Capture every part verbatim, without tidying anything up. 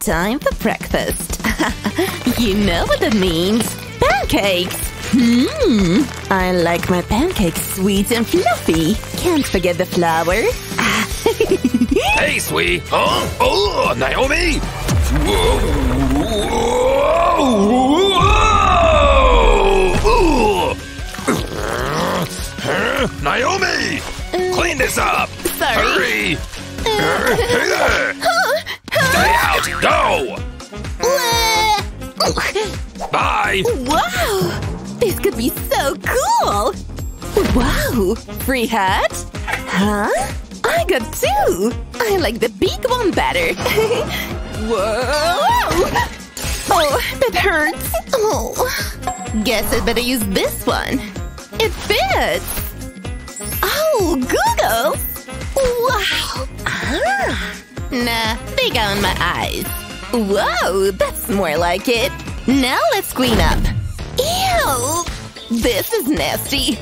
Time for breakfast. You know what that means. Pancakes! Hmm. I like my pancakes sweet and fluffy. Can't forget the flour. Hey, sweet. Huh? Oh, Naomi! Whoa! Whoa! Huh? Naomi! Uh, Clean this up! Sorry. Hurry! Uh, hey there! Huh? Stay out! Go! Uh, Bye! Wow! This could be so cool! Wow! Free hat? Huh? I got two! I like the big one better! Whoa! Oh, that hurts! Oh. Guess I better use this one! It fits! Oh, googles! Wow! Ah! Nah, they go in my eyes. Whoa, that's more like it. Now let's clean up. Ew! This is nasty.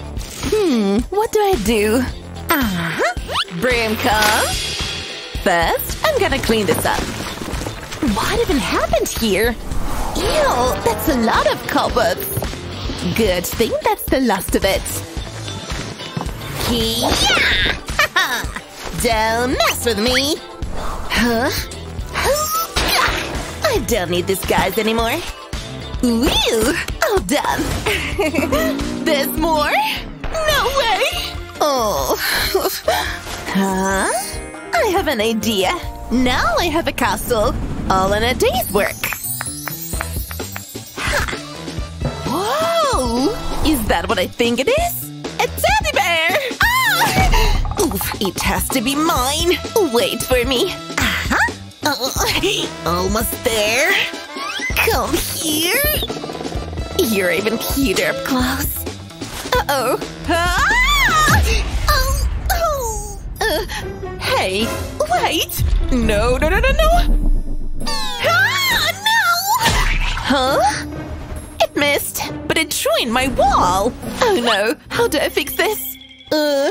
Hmm, what do I do? Uh-huh. Broom come. First, I'm gonna clean this up. What even happened here? Ew, that's a lot of cobwebs. Good thing that's the last of it. Yeah! Ha-ha! Don't mess with me! Huh? I don't need these guys anymore. Whew! All done! There's more? No way! Oh. Huh? I have an idea. Now I have a castle. All in a day's work. Ha. Whoa! Is that what I think it is? A teddy bear! Ah! Oof, it has to be mine. Wait for me. Oh, almost there. Come here. You're even cuter up close. Uh-oh. Ah! Oh, oh. Uh, hey, wait. No, no, no, no, no. Ah, no! Huh? It missed, but it ruined my wall. Oh, no. How do I fix this? Uh...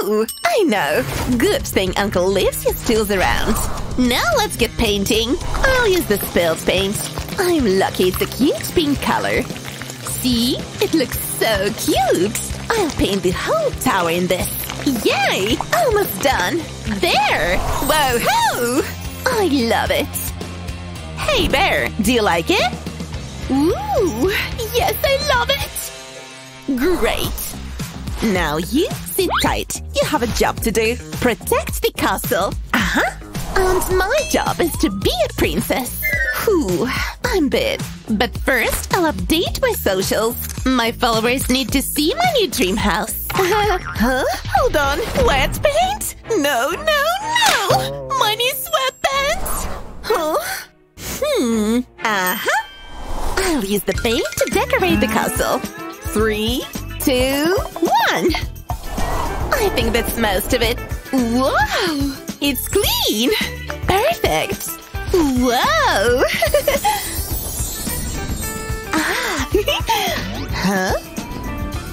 Oh, I know. Good thing Uncle lives his tools around. Now let's get painting. I'll use the spilled paint. I'm lucky it's a cute pink color. See? It looks so cute. I'll paint the whole tower in this. Yay! Almost done. There! Whoa-hoo! I love it. Hey, bear, do you like it? Ooh! Yes, I love it! Great! Now you sit tight. You have a job to do. Protect the castle. Uh-huh. And my job is to be a princess. Whew, I'm big. But first, I'll update my socials. My followers need to see my new dream house. Uh, huh? Hold on. Wet paint? No, no, no! My new sweatpants! Huh? Hmm. Uh-huh. I'll use the paint to decorate the castle. Three... Two, one! I think that's most of it. Whoa! It's clean! Perfect! Whoa! Ah! Huh?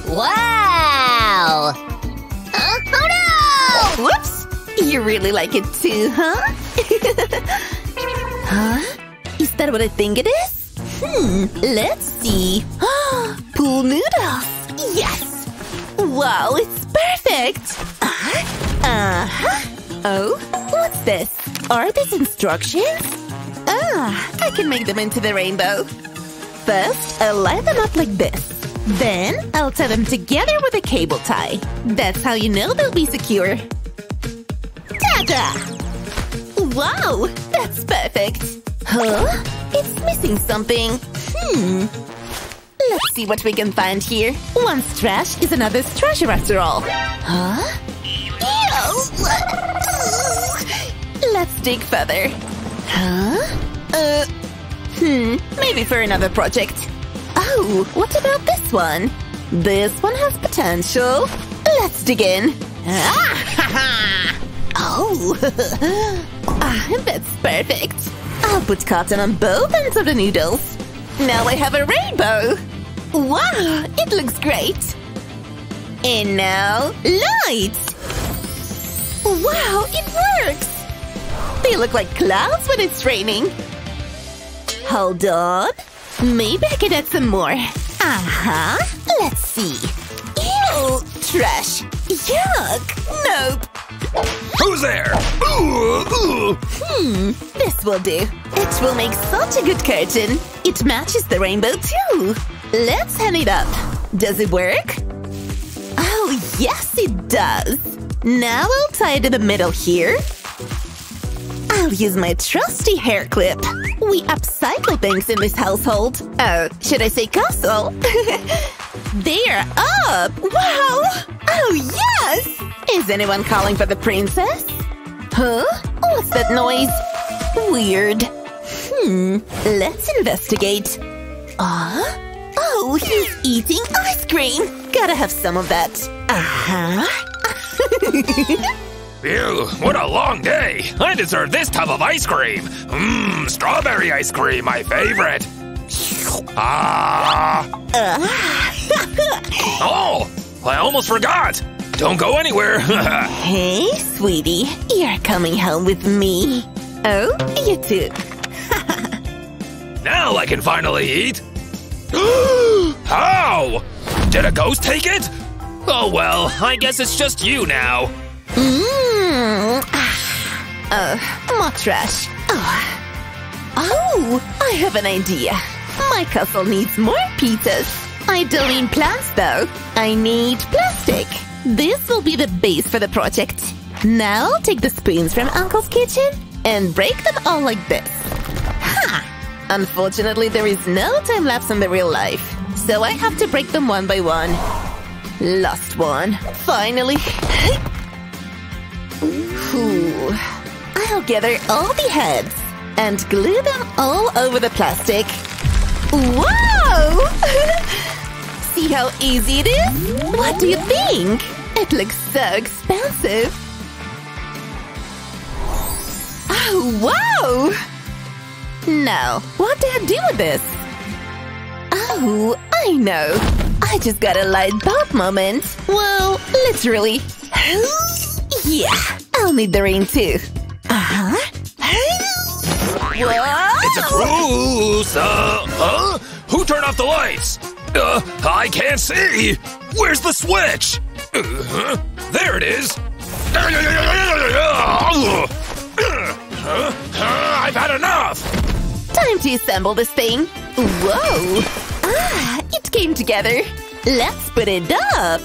Wow! Oh, oh no! Whoops! You really like it too, huh? Huh? Is that what I think it is? Hmm, let's see. Pool noodles! Yes! Wow, it's perfect! Uh-huh. Uh-huh. Oh, what's this? Are these instructions? Ah, I can make them into the rainbow. First, I'll line them up like this. Then, I'll tie them together with a cable tie. That's how you know they'll be secure. Ta-da! Wow, that's perfect! Huh? It's missing something. Hmm… Let's see what we can find here. One's trash is another's treasure after all. Huh? Ew! Let's dig further. Huh? Uh… Hmm, maybe for another project. Oh, what about this one? This one has potential. Let's dig in. Ah, ha, ha. Oh! Ah, that's perfect. I'll put cotton on both ends of the noodles. Now I have a rainbow! Wow, it looks great! And now, lights! Wow, it works! They look like clouds when it's raining. Hold on. Maybe I can add some more. Uh-huh. Let's see. Ew! Trash. Yuck! Nope. Who's there? Ooh, ooh. Hmm. This will do. It will make such a good curtain. It matches the rainbow, too. Let's hang it up. Does it work? Oh, yes, it does. Now I'll tie it in the middle here. I'll use my trusty hair clip. We upcycle things in this household. Oh, should I say castle? They're up! Wow! Oh, yes! Is anyone calling for the princess? Huh? What's that noise? Weird. Hmm. Let's investigate. Ah? Uh, oh, he's eating ice cream. Gotta have some of that. Uh-huh. Ew, what a long day! I deserve this tub of ice cream! Mmm, strawberry ice cream, my favorite! Ah! Uh. Oh! I almost forgot! Don't go anywhere! Hey, sweetie, you're coming home with me. Oh, you too. Now I can finally eat! How? Did a ghost take it? Oh well, I guess it's just you now. Mmm. Ah. Oh, more trash. Oh. Oh, I have an idea. My castle needs more pizzas. I don't need plants, though. I need plastic. This will be the base for the project. Now take the spoons from Uncle's kitchen and break them all like this. Ha! Unfortunately, there is no time lapse in the real life, so I have to break them one by one. Last one. Finally. Ooh. I'll gather all the heads and glue them all over the plastic. Whoa! See how easy it is? What do you think? It looks so expensive. Oh, wow! Now, what do I do with this? Oh, I know. I just got a light bulb moment. Well, literally. Yeah, I'll need the ring too. Uh-huh. Whoa! It's a cruise! Uh, huh? Who turned off the lights? Uh, I can't see! Where's the switch? Uh-huh. There it is! Uh, I've had enough! Time to assemble this thing. Whoa! Ah, it came together. Let's put it up!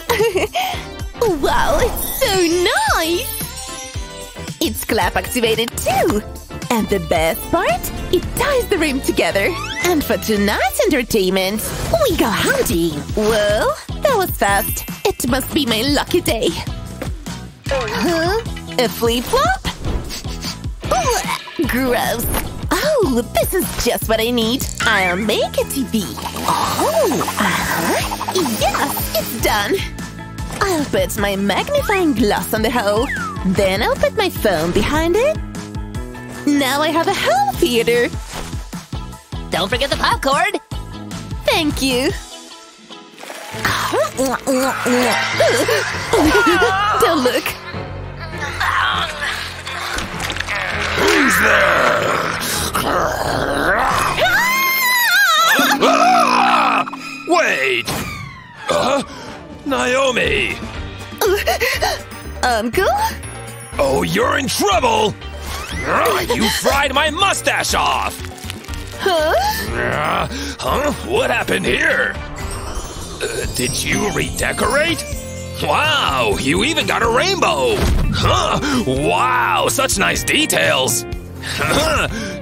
Wow, it's so nice! It's clap activated too! And the best part? It ties the rim together! And for tonight's entertainment, we go hunting! Well, that was fast. It must be my lucky day. Huh? A flip-flop? Gross. Oh, this is just what I need. I'll make a T V. Oh, uh-huh. Yes, it's done! I'll put my magnifying glass on the hole. Then I'll put my phone behind it. Now I have a home theater. Don't forget the popcorn. Thank you. Don't look. Who's there? Wait. Huh? Naomi! Uncle? Oh, you're in trouble! You fried my mustache off! Huh? Uh, huh? What happened here? Uh, did you redecorate? Wow, you even got a rainbow! Huh? Wow, such nice details!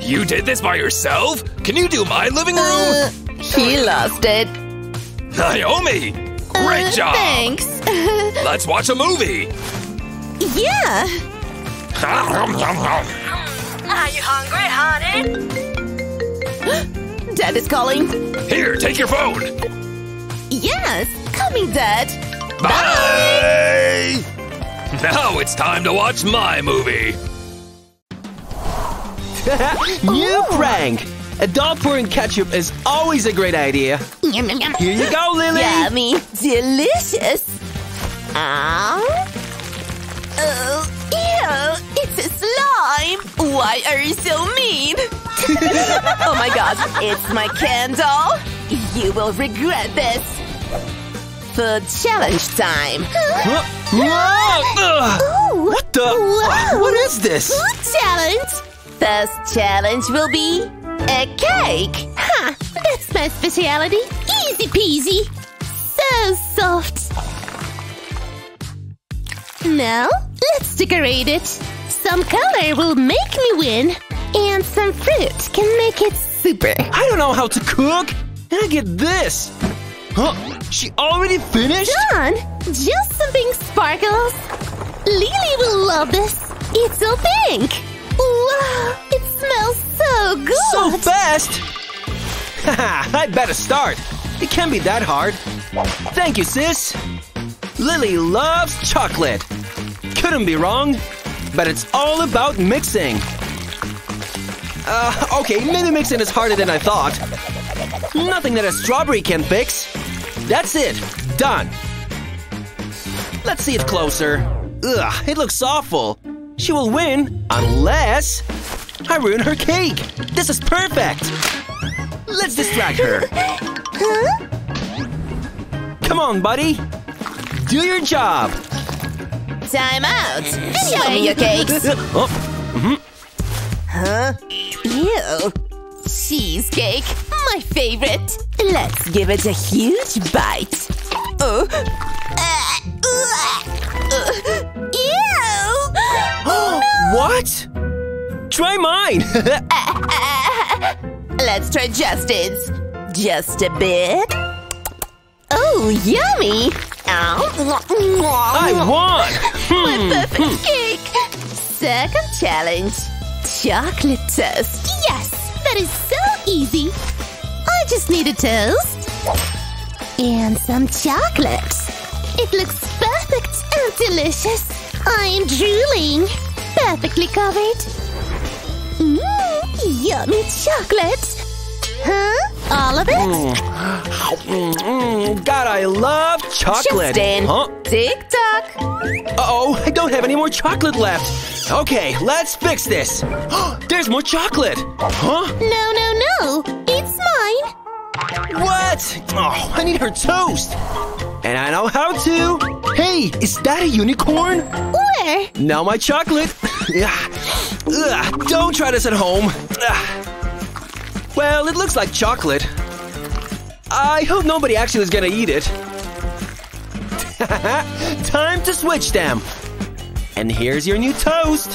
You did this by yourself? Can you do my living room? Uh, he loved it. Naomi! Great job! Uh, thanks! Let's watch a movie! Yeah! Are you hungry, honey? Dad is calling! Here, take your phone! Yes! Coming, Dad! Bye! Bye! Now it's time to watch my movie! New prank! A dog pouring ketchup is always a great idea. Yum, yum, yum. Here you go, Lily. Yummy. Delicious. Ow. Oh, ew. It's a slime. time? Why are you so mean? Oh my god, it's my candle! You will regret this! Food challenge time! Huh? Whoa. What the? Whoa. What is this? Food challenge! First challenge will be a cake! Ha! Huh, that's my speciality! Easy peasy! So soft! Now, let's decorate it! Some color will make me win! And some fruit can make it super. I don't know how to cook. And I get this. Huh? She already finished? Done. Just something sparkles. Lily will love this. It's so pink. Wow, it smells so good. So fast. Haha, I better start. It can't be that hard. Thank you, sis. Lily loves chocolate. Couldn't be wrong. But it's all about mixing. Uh, okay, maybe mixing is harder than I thought. Nothing that a strawberry can fix. That's it. Done. Let's see it closer. Ugh, it looks awful. She will win unless I ruin her cake. This is perfect. Let's distract her. Come on, buddy. Do your job. Time out. Anyway. Show me your cakes. Oh. Mm-hmm. Huh? Ew. Cheesecake, my favorite. Let's give it a huge bite. Oh. Uh, uh, uh. Ew! No. What? Try mine. uh, uh, let's try Justin's. Just a bit. Oh, yummy! I won! Hmm. My perfect hmm. cake. Second challenge. Chocolate toast. Yes, that is so easy. I just need a toast. And some chocolate. It looks perfect and delicious. I'm drooling. Perfectly covered. Mmm, yummy chocolate. Huh? All of it? Mm. Mm. God, I love chocolate. Justin. Huh? Tick-tock. Uh-oh, I don't have any more chocolate left. Okay, let's fix this. There's more chocolate. Huh? No, no, no. It's mine. What? Oh, I need her toast. And I know how to. Hey, is that a unicorn? Where? Now my chocolate. Ugh, don't try this at home. Ugh. Well, it looks like chocolate. I hope nobody actually is gonna eat it. Time to switch them. And here's your new toast.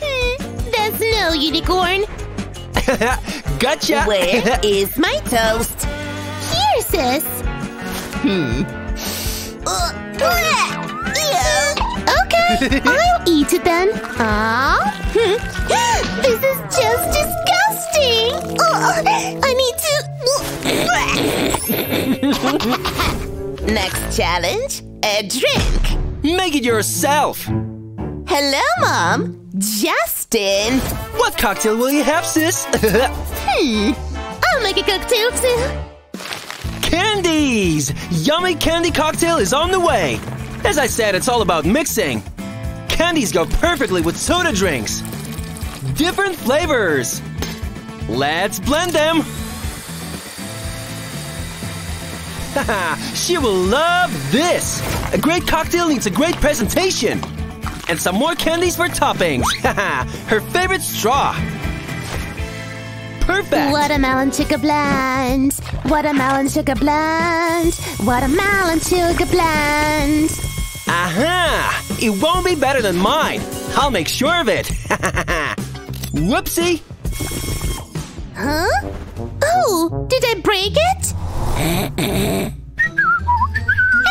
Hmm, there's no unicorn. Gotcha. Where is my toast? Here, sis. Hmm. Okay, I'll eat it then. Aww. This is just disgusting. Oh, I need to… Next challenge, a drink. Make it yourself. Hello, Mom. Justin. What cocktail will you have, sis? hmm. I'll make a cocktail, too. Candies! Yummy candy cocktail is on the way. As I said, it's all about mixing. Candies go perfectly with soda drinks. Different flavors. Let's blend them! Haha, she will love this! A great cocktail needs a great presentation! And some more candies for toppings! Haha, her favorite straw! Perfect! Watermelon sugar blend! Watermelon sugar blend! Watermelon sugar blend! Aha! It won't be better than mine! I'll make sure of it! Haha! Whoopsie! Huh? Oh, did I break it?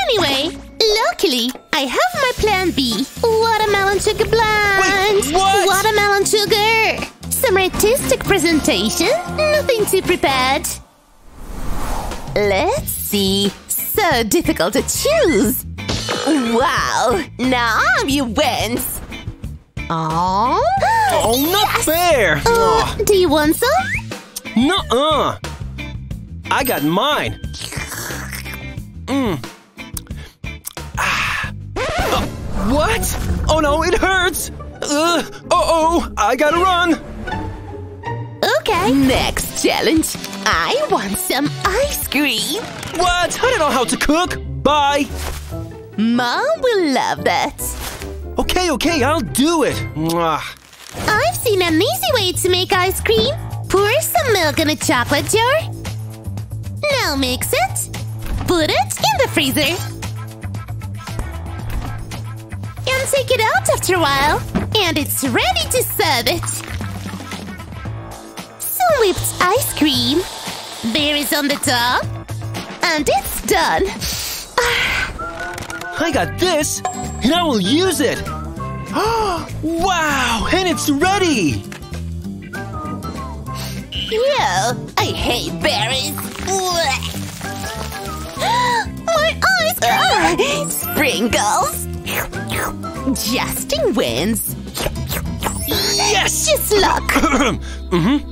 Anyway, luckily, I have my plan B. Watermelon sugar blend. Wait, what? Watermelon sugar. Some artistic presentation. Nothing too prepared. Let's see. So difficult to choose. Wow, now you win. Aww. Oh, not yes. fair. Uh, do you want some? Nuh-uh! I got mine! Mmm. Ah. Uh, what? Oh no, it hurts! Uh, uh-oh, I gotta run! Okay, next challenge. I want some ice cream. What? I don't know how to cook. Bye. Mom will love that. Okay, okay, I'll do it. Mwah. I've seen an easy way to make ice cream. Pour some milk in a chocolate jar. Now mix it. Put it in the freezer. And take it out after a while. And it's ready to serve it. Some whipped ice cream. There is on the top. And it's done. I got this, and I will use it. Wow, and it's ready. Ew, I hate berries. My eyes are uh, sprinkles. Justin wins. Yes, just luck. mm-hmm.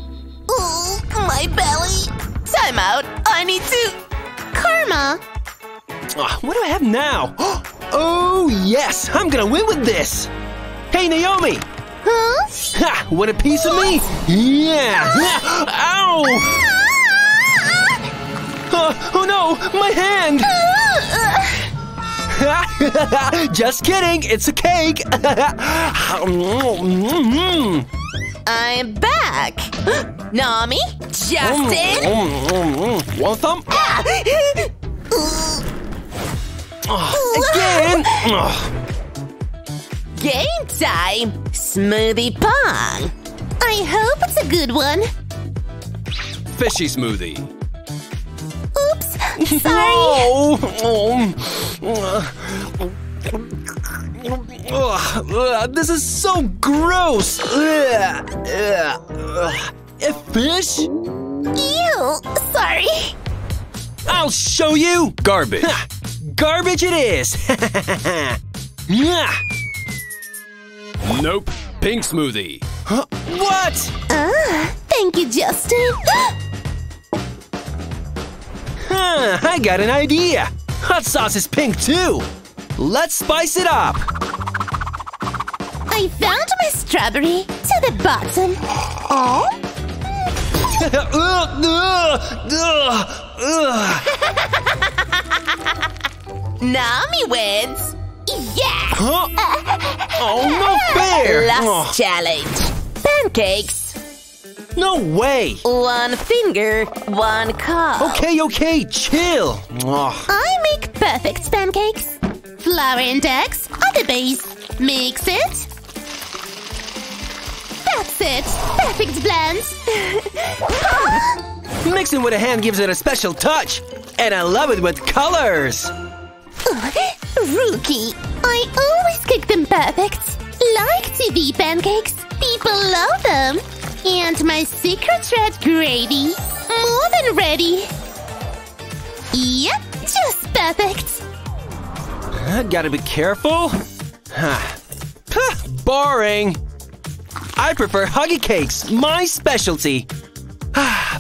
Ooh, my belly. Time out. I need to. Karma. Uh, what do I have now? Oh, yes! I'm gonna win with this! Hey, Naomi! Huh? Ha! Want a piece of me? Yeah! Ah. Ow! Ah. Uh, oh no! My hand! Ah. Just kidding! It's a cake! I'm back! Naomi? Justin? One thumb? Ah. Oh, again! Oh. Game time! Smoothie pong! I hope it's a good one! Fishy smoothie! Oops! Sorry! Oh, oh. Oh, this is so gross! A fish? Ew! Sorry! I'll show you! Garbage! Garbage it is! Nope. Pink smoothie. Huh? What? Uh, thank you, Justin. Huh, I got an idea. Hot sauce is pink, too. Let's spice it up. I found my strawberry to the bottom. Oh? uh, uh, uh, uh. Naomi wins! Yeah! Huh? Oh, no fair! Last oh. challenge. Pancakes. No way! One finger, one cup. Okay, okay, chill. Oh. I make perfect pancakes. Flour and eggs are the base. Mix it. That's it. Perfect blend. Mixing with a hand gives it a special touch. And I love it with colors. Rookie! I always cook them perfect! Like T V pancakes! People love them! And my secret red gravy! More than ready! Yep, just perfect! I gotta be careful! Boring! I prefer Huggy Cakes, my specialty!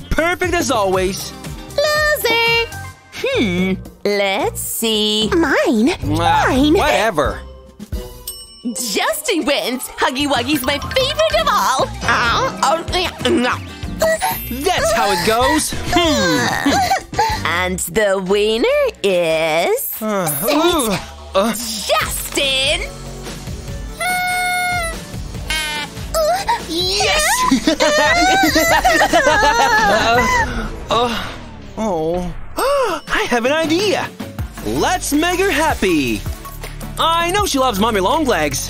Perfect as always! Loser! Hmm, let's see. Mine! Uh, Mine! Whatever! Justin wins! Huggy Wuggy's my favorite of all! That's how it goes! Hmm. And the winner is… Uh, uh, uh. Justin! Uh, yes! uh, uh, oh… I have an idea! Let's make her happy! I know she loves Mommy Longlegs!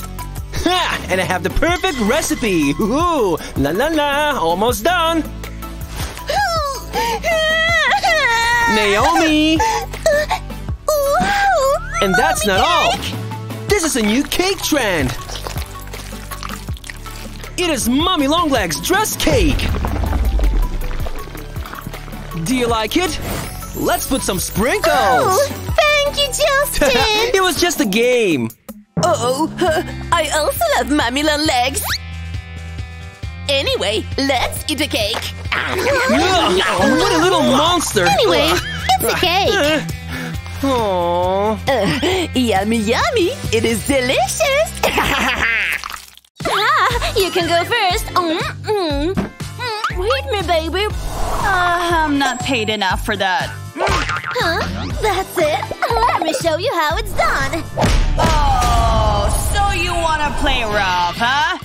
Ha! And I have the perfect recipe! Ooh! La la la! Almost done! Naomi! And that's not all! This is a new cake trend! It is Mommy Longlegs dress cake! Do you like it? Let's put some sprinkles! Oh, thank you, Justin! It was just a game! Uh-oh, uh, I also love Mommy Longlegs! Anyway, let's eat a cake! Oh, what a little monster! Anyway, it's a cake! Aww. Uh, yummy, yummy! It is delicious! You can go first. Mm-mm. Wait me, baby. Uh, I'm not paid enough for that. Huh? That's it? Let me show you how it's done. Oh, so you wanna play rough, huh?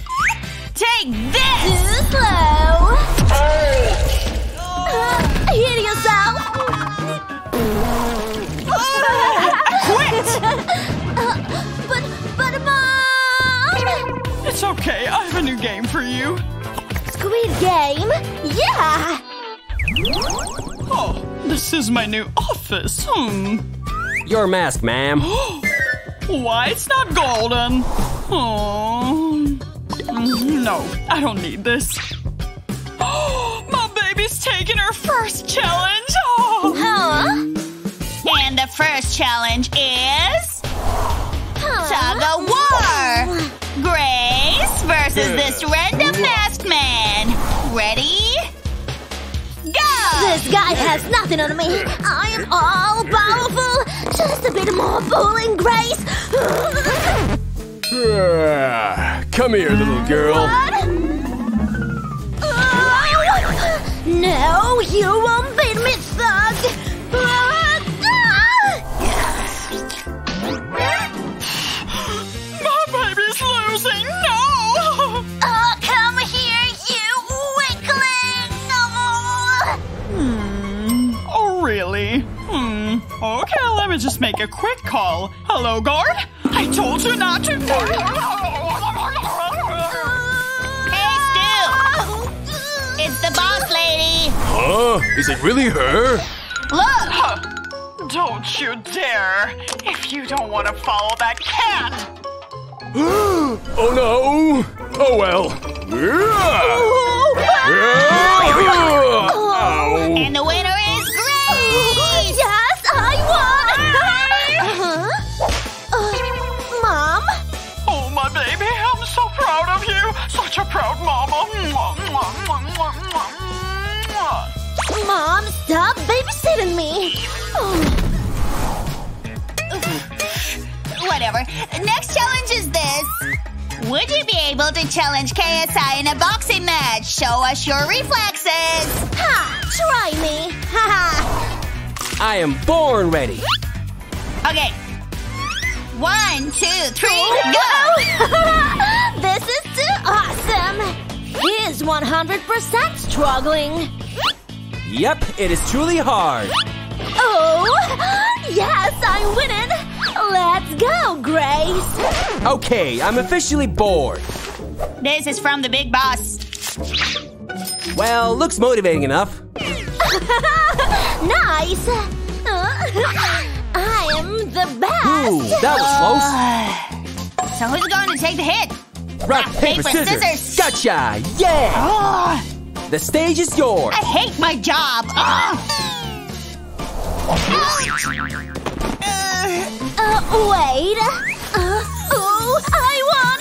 Take this! Too slow. Oh. Uh, hit yourself. Quit! It's okay, I have a new game for you. Squid game? Yeah! Oh, this is my new office, hmm. Your mask, ma'am. Why, it's not golden. Oh. No, I don't need this. Oh, my baby's taking her first challenge! Oh. Huh? And the first challenge is… Huh? Tug of war! Grace versus this random masked man. Ready? Go! This guy has nothing on me. I am all powerful. Just a bit more fooling, Grace. uh, come here, little girl. What? Uh, no, you won't beat me, thug. Uh, No! Oh, come here, you wiggling! Hmm. Oh, really? Hmm. Okay, let me just make a quick call. Hello, guard? I told you not to… Hey, Stu! It's the boss lady! Huh? Is it really her? Look! Huh. Don't you dare! If you don't want to follow that cat… Oh no! Oh well. Oh. And the winner is Grace! Yes, I won! Huh? Uh, Mom? Oh my baby, I'm so proud of you! Such a proud mama! Mom, stop babysitting me! Oh. Whatever. Next challenge is this. Would you be able to challenge K S I in a boxing match? Show us your reflexes. Ha! Try me. Ha ha. I am born ready. Okay. One, two, three, go! This is too awesome. He is one hundred percent struggling. Yep, it is truly hard. Oh! Yes, I'm winning! Let's go, Grace! Okay, I'm officially bored. This is from the big boss. Well, looks motivating enough. Nice! I am the best! Ooh, that was close. Uh, so who's going to take the hit? Rock, Rock paper, paper scissors. scissors! Gotcha! Yeah! Oh. The stage is yours! I hate my job! Oh. Uh, uh, wait. Uh, oh, I won!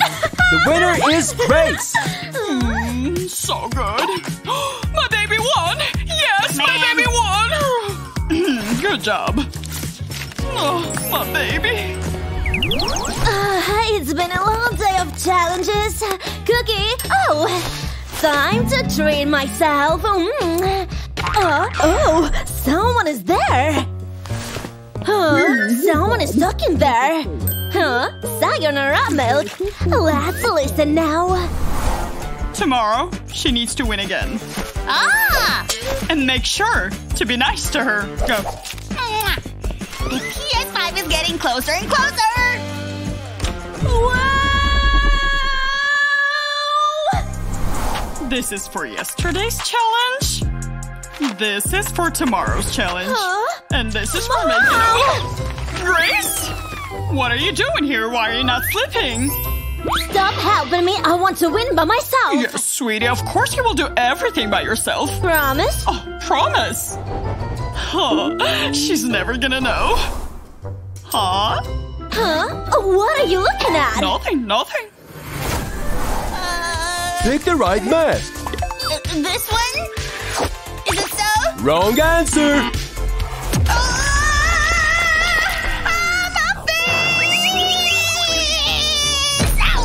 The winner is Grace! Mm, so good. My baby won! Yes, Man. my baby won! Good job. Oh, my baby. Uh, it's been a long day of challenges. Cookie, oh. Time to treat myself. Mm. Uh, oh, someone is there! Huh? Someone is talking there! Huh? Sayonara, milk! Let's listen now! Tomorrow, she needs to win again. Ah! And make sure to be nice to her. Go. The P S five is getting closer and closer! Wow! This is for yesterday's challenge. This is for tomorrow's challenge. Huh? And this is for making a… Grace? What are you doing here? Why are you not sleeping? Stop helping me. I want to win by myself. Yes, sweetie. Of course you will do everything by yourself. Promise? Oh, promise. Huh. She's never gonna know. Huh? Huh? What are you looking at? Nothing, nothing. Uh, Pick the right mask. This one? Wrong answer! Ah! Ah,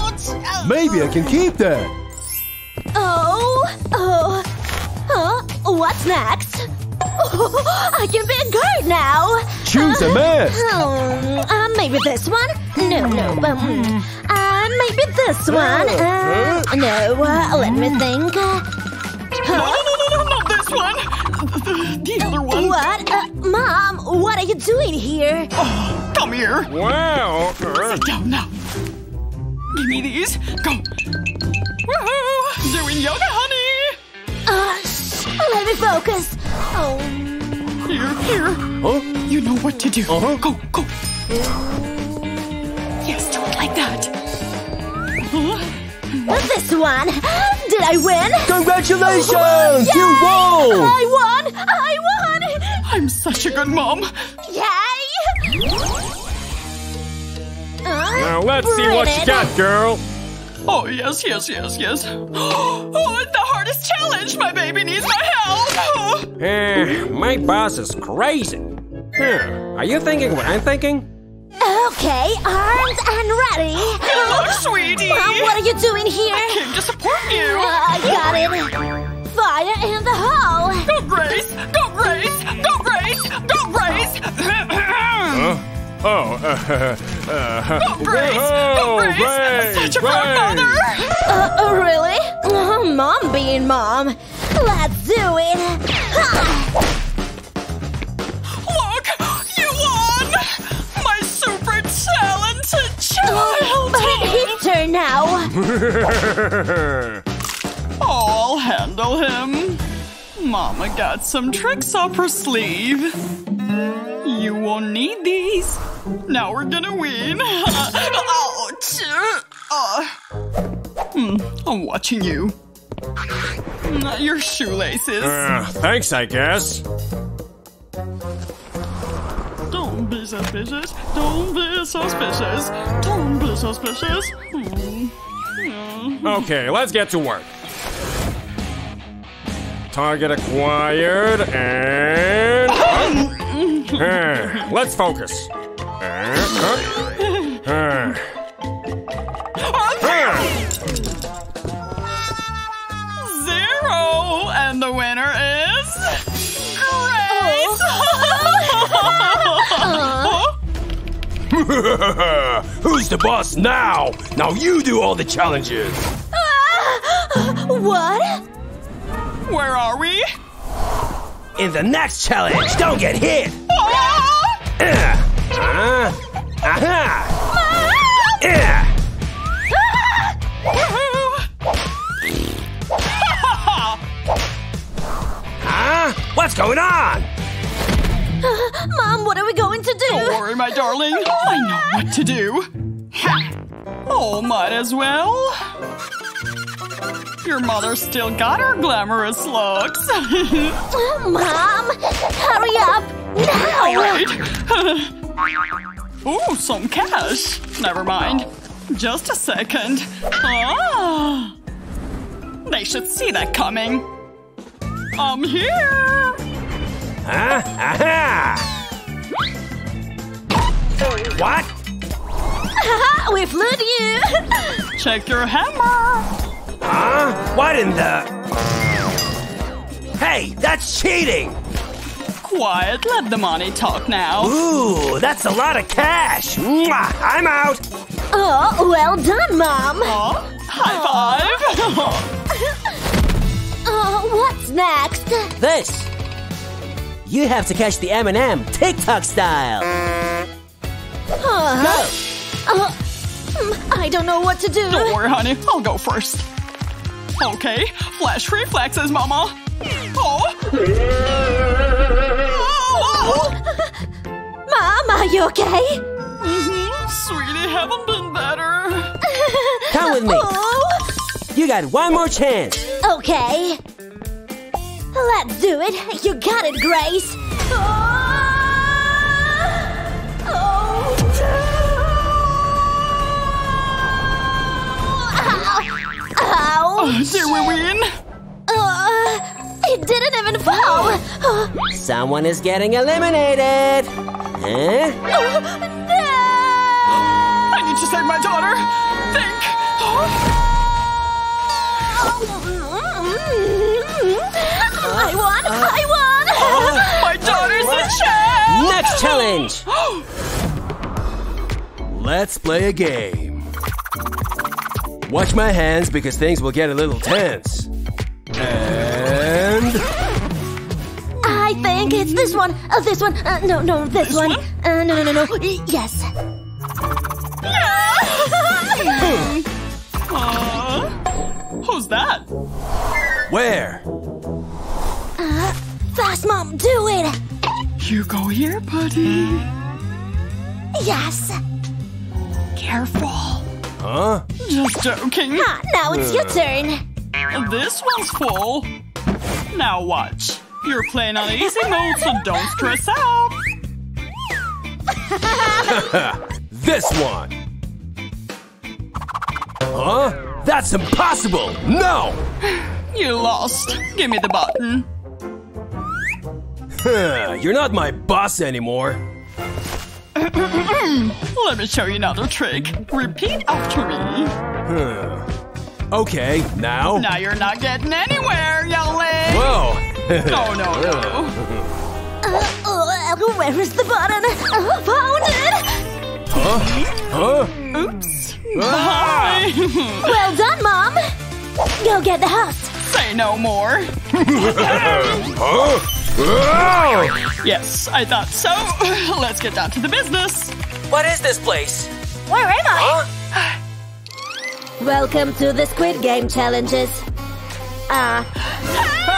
my face! Ouch! Maybe I can keep that. What's next? Oh, I can be a guard now! Choose a mask! Uh, uh, maybe this one? No, no. Um, uh, maybe this one? Uh, no, uh, let me think. Huh? No, no, no, no, not this one! The other one. What? Uh, Mom, what are you doing here? Oh, come here! Wow! Sit down now. Give me these. Go! Woohoo! Doing yoga, honey! Uh, shh! Let me focus. Oh. Here, here. Huh? You know what to do. Uh-huh. Go, go. Yes, do it like that. Huh? This one. Did I win? Congratulations! Oh, you won! I won! I won! I'm such a good mom. Yay! Uh, now let's see what you got, girl. Oh, yes, yes, yes, yes. Oh, it's the hardest challenge! My baby needs my help! Oh. Uh, my boss is crazy. Huh. Are you thinking what I'm thinking? Okay, armed and ready. Hello, sweetie. Mom, what are you doing here? I came to support you. Uh, I got it. Fire in the hole. Go, Grace! Go, Grace! Go, Grace! Go, Grace! Huh? Oh, uh, uh, uh, Go, Grace! Go, Grace! Grace! Such a proud mother! Uh, uh, really? Oh, mom being mom. Let's do it! Ha! Look! You won! My super talented child! It's his turn now. I'll handle him. Mama got some tricks up her sleeve. You won't need these. Now we're gonna win. Ouch. Uh, hmm, I'm watching you. Not your shoelaces. Uh, thanks, I guess. Don't be suspicious. Don't be suspicious. Don't be suspicious. Mm. Mm. Okay, let's get to work. Target acquired and... Um. Uh, let's focus. Uh, uh, uh. Uh. Zero! And the winner is... Grace! Oh. Who's the boss now? Now you do all the challenges! Uh, what? Where are we? In the next challenge, don't get hit! Ah! Uh, uh, aha! Uh. Huh? What's going on? Uh, Mom, what are we going to do? Don't worry, my darling. I know what to do. Oh, might as well. Your mother still got her glamorous looks. Mom, hurry up now! All right. Ooh, some cash. Never mind. Just a second. Ah, they should see that coming. I'm here. Huh? Aha! What? Haha, we flew to you. Check your hammer. Huh? What in the... Hey, that's cheating! Quiet, let the money talk now. Ooh, that's a lot of cash! Mwah, I'm out! Oh, well done, Mom! Oh, high five! Oh, what's next? This! You have to catch the M and M, TikTok style! Huh? Go! Uh, I don't know what to do! Don't worry, honey, I'll go first. Okay, flash reflexes, Mama. Oh. Oh. Mom, are you okay? Mm-hmm. Sweetie, haven't been better. Come with me. Oh. You got one more chance. Okay. Let's do it. You got it, Grace. Oh. Oh. Ow. Ow! Oh, did we win? Uh, it didn't even fall! Uh. Someone is getting eliminated! Huh? Oh, no! I need to save my daughter! Think! Oh. I won! Let's play a game. Watch my hands because things will get a little tense. And... I think it's this one. Uh, this one. Uh, no, no, this, this one. one? Uh, no, no, no, no. Yes. No! Uh, who's that? Where? Uh, fast, Mom, do it! You go here, buddy. Yes. Careful. Huh? Just joking. Ah, now it's uh. your turn. This one's full. Now watch. You're playing on easy mode, so don't stress out. This one. Huh? That's impossible! No! You lost. Give me the button. You're not my boss anymore. Let me show you another trick. Repeat after me. Okay, now? Now you're not getting anywhere, Yoli! Whoa! No, no, no. Uh, oh, where is the button? Uh, found it! Huh? Huh? Oops. Bye! Well done, Mom! Go get the house! Say no more! Huh? Whoa! Yes, I thought so. Let's get down to the business. What is this place? Where am I? Huh? Welcome to the Squid Game Challenges. Ah. Uh.